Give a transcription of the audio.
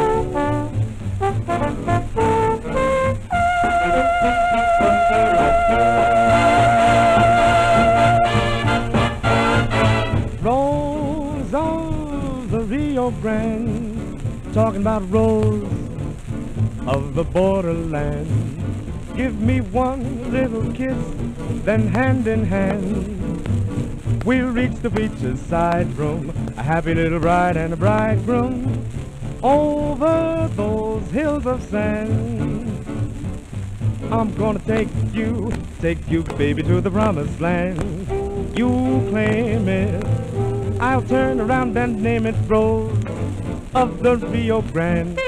Rose of the Rio Grande, talking about rose of the borderland. Give me one little kiss, then hand in hand we'll reach the beach's side room, a happy little bride and a bridegroom, over those hills of sand. I'm gonna take you baby to the promised land. You claim it, I'll turn around and name it Rose of the Rio Grande.